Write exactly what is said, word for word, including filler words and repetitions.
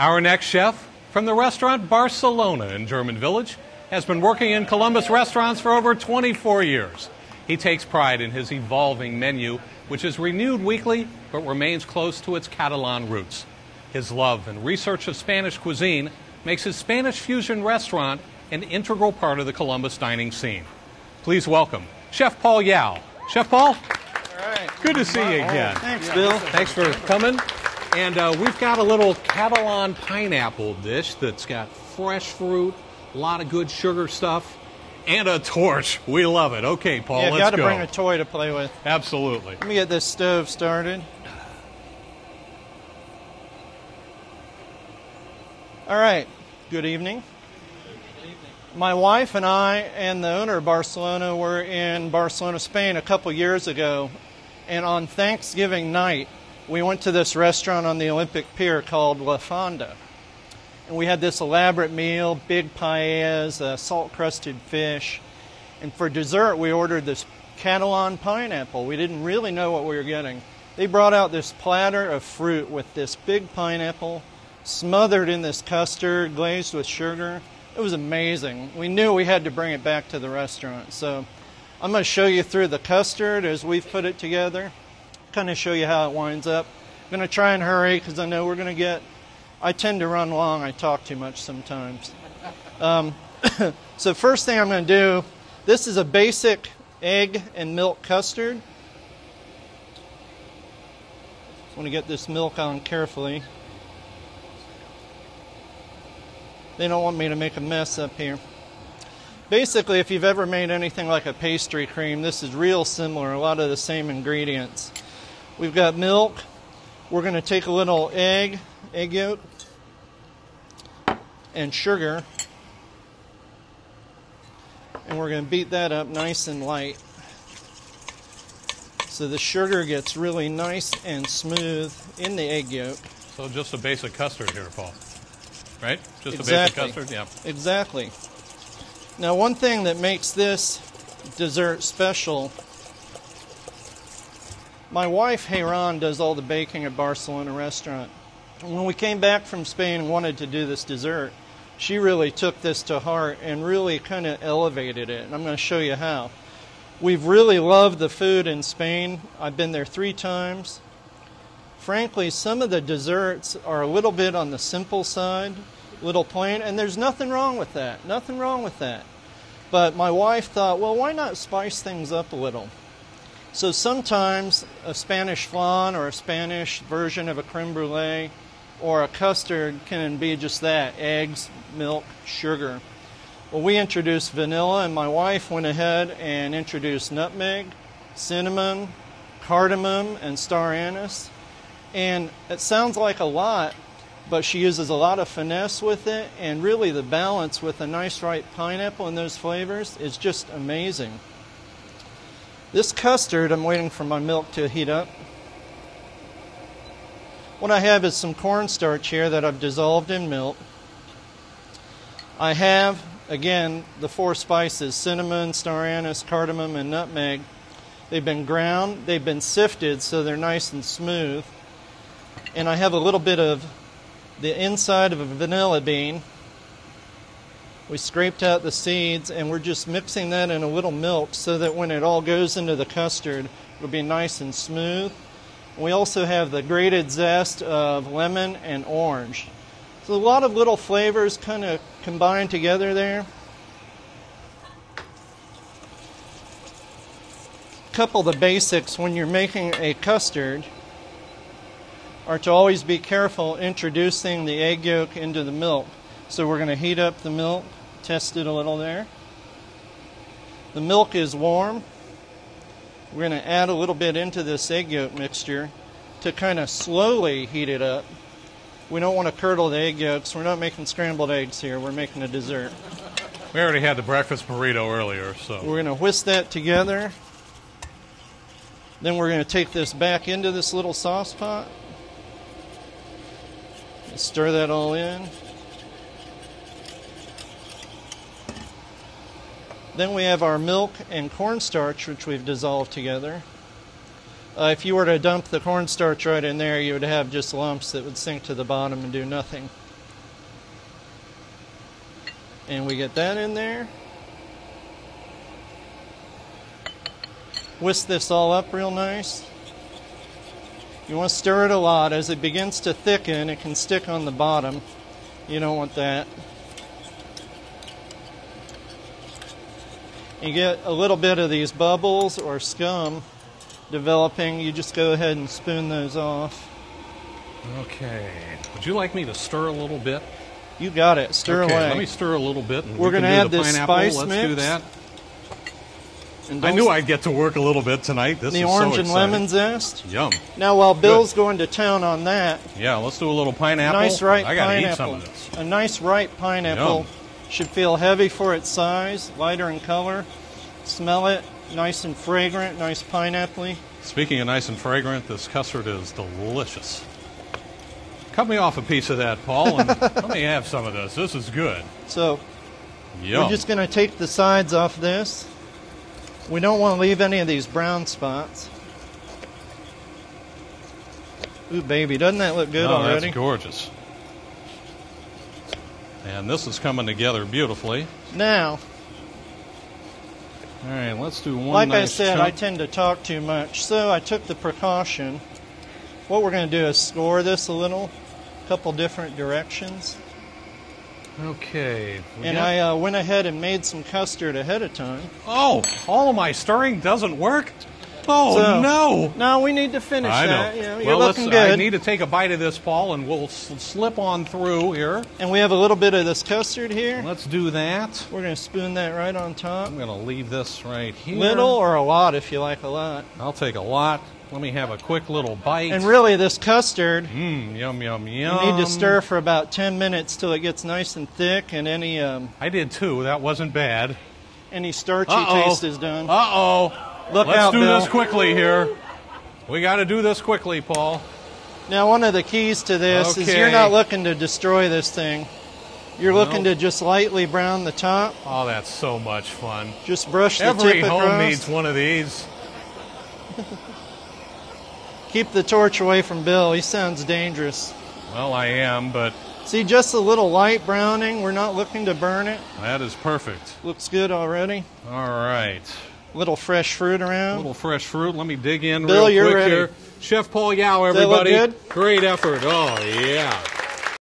Our next chef, from the restaurant Barcelona in German Village, has been working in Columbus restaurants for over twenty-four years. He takes pride in his evolving menu, which is renewed weekly but remains close to its Catalan roots. His love and research of Spanish cuisine makes his Spanish fusion restaurant an integral part of the Columbus dining scene. Please welcome Chef Paul Yow. Chef Paul, all right. Good to see you again. Oh, thanks, Bill. Thanks for coming. And uh, we've got a little Catalan pineapple dish that's got fresh fruit, a lot of good sugar stuff, and a torch. We love it. Okay, Paul, yeah, let's go. You've got to bring a toy to play with. Absolutely. Let me get this stove started. All right. Good evening. Good evening. My wife and I and the owner of Barcelona were in Barcelona, Spain a couple years ago, and on Thanksgiving night, we went to this restaurant on the Olympic Pier called La Fonda. And we had this elaborate meal, big paellas, uh, salt-crusted fish. And for dessert, we ordered this Catalan pineapple. We didn't really know what we were getting. They brought out this platter of fruit with this big pineapple, smothered in this custard, glazed with sugar. It was amazing. We knew we had to bring it back to the restaurant. So I'm going to show you through the custard as we've put it together, kind of show you how it winds up. I'm going to try and hurry because I know we're going to get, I tend to run long, I talk too much sometimes. Um, so first thing I'm going to do, this is a basic egg and milk custard. Just want to get this milk on carefully. They don't want me to make a mess up here. Basically, if you've ever made anything like a pastry cream, this is real similar, a lot of the same ingredients. We've got milk. We're going to take a little egg, egg yolk, and sugar, and we're going to beat that up nice and light so the sugar gets really nice and smooth in the egg yolk. So just a basic custard here, Paul, right? Just exactly. A basic custard? Yeah. Exactly. Now, one thing that makes this dessert special, my wife, Heyran, does all the baking at Barcelona restaurant. And when we came back from Spain and wanted to do this dessert, she really took this to heart and really kind of elevated it. And I'm going to show you how. We've really loved the food in Spain. I've been there three times. Frankly, some of the desserts are a little bit on the simple side, little plain, and there's nothing wrong with that, nothing wrong with that. But my wife thought, well, why not spice things up a little? So sometimes a Spanish flan or a Spanish version of a creme brulee or a custard can be just that, eggs, milk, sugar. Well, we introduced vanilla, and my wife went ahead and introduced nutmeg, cinnamon, cardamom, and star anise. And it sounds like a lot, but she uses a lot of finesse with it, and really the balance with a nice ripe pineapple and those flavors is just amazing. This custard, I'm waiting for my milk to heat up. What I have is some cornstarch here that I've dissolved in milk. I have, again, the four spices, cinnamon, star anise, cardamom, and nutmeg. They've been ground, they've been sifted, so they're nice and smooth. And I have a little bit of the inside of a vanilla bean. We scraped out the seeds, and we're just mixing that in a little milk so that when it all goes into the custard, it'll be nice and smooth. We also have the grated zest of lemon and orange. So a lot of little flavors kind of combined together there. A couple of the basics when you're making a custard are to always be careful introducing the egg yolk into the milk. So we're going to heat up the milk, test it a little there. The milk is warm. We're going to add a little bit into this egg yolk mixture to kind of slowly heat it up. We don't want to curdle the egg yolks. We're not making scrambled eggs here. We're making a dessert. We already had the breakfast burrito earlier, so. We're going to whisk that together. Then we're going to take this back into this little sauce pot. Stir that all in. Then we have our milk and cornstarch, which we've dissolved together. Uh, if you were to dump the cornstarch right in there, you would have just lumps that would sink to the bottom and do nothing. and we get that in there. Whisk this all up real nice. You want to stir it a lot. As it begins to thicken, it can stick on the bottom. You don't want that. You get a little bit of these bubbles or scum developing. You just go ahead and spoon those off. Okay. Would you like me to stir a little bit? You got it. Stir okay, away. Let me stir a little bit. And We're we going to add this pineapple. spice Let's mix. do that. I knew I'd get to work a little bit tonight. This the is orange so and lemon zest. Yum. Now while Bill's Good. going to town on that. Yeah, let's do a little pineapple. Nice ripe I gotta pineapple. Eat some of this. A nice ripe pineapple Yum. should feel heavy for its size, lighter in color. Smell it, nice and fragrant, nice pineapple-y. Speaking of nice and fragrant, this custard is delicious. Cut me off a piece of that, Paul, and let me have some of this. This is good. So Yum. we're just gonna take the sides off this. We don't want to leave any of these brown spots. Ooh, baby, doesn't that look good oh, already? That's gorgeous. And this is coming together beautifully. Now, all right, let's do one. Like nice I said, chunk. I tend to talk too much, so I took the precaution. What we're going to do is score this a little, a couple different directions. Okay. And I uh, went ahead and made some custard ahead of time. Oh, all of my stirring doesn't work? Oh, so, no. No, we need to finish I that. Know. You know, well, you're looking good. I need to take a bite of this, Paul, and we'll slip on through here. And we have a little bit of this custard here. Let's do that. We're going to spoon that right on top. I'm going to leave this right here. Little or a lot if you like a lot. I'll take a lot. Let me have a quick little bite. And really, this custard, mm, yum, yum, yum. You need to stir for about ten minutes till it gets nice and thick, and any... Um, I did, too. That wasn't bad. Any starchy Uh-oh. taste is done. Uh-oh. Look Let's out, Let's do Bill. this quickly here. We got to do this quickly, Paul. Now, one of the keys to this okay. is you're not looking to destroy this thing. You're nope. looking to just lightly brown the top. Oh, that's so much fun. Just brush the Every tip across. Every home needs one of these. Keep the torch away from Bill. He sounds dangerous. Well, I am, but... See, just a little light browning. We're not looking to burn it. That is perfect. Looks good already. All right. Little fresh fruit around. A little fresh fruit. Let me dig in Bill, real quick you're ready. here. Chef Paul Yow, everybody. Does that look good? Great effort. Oh, yeah.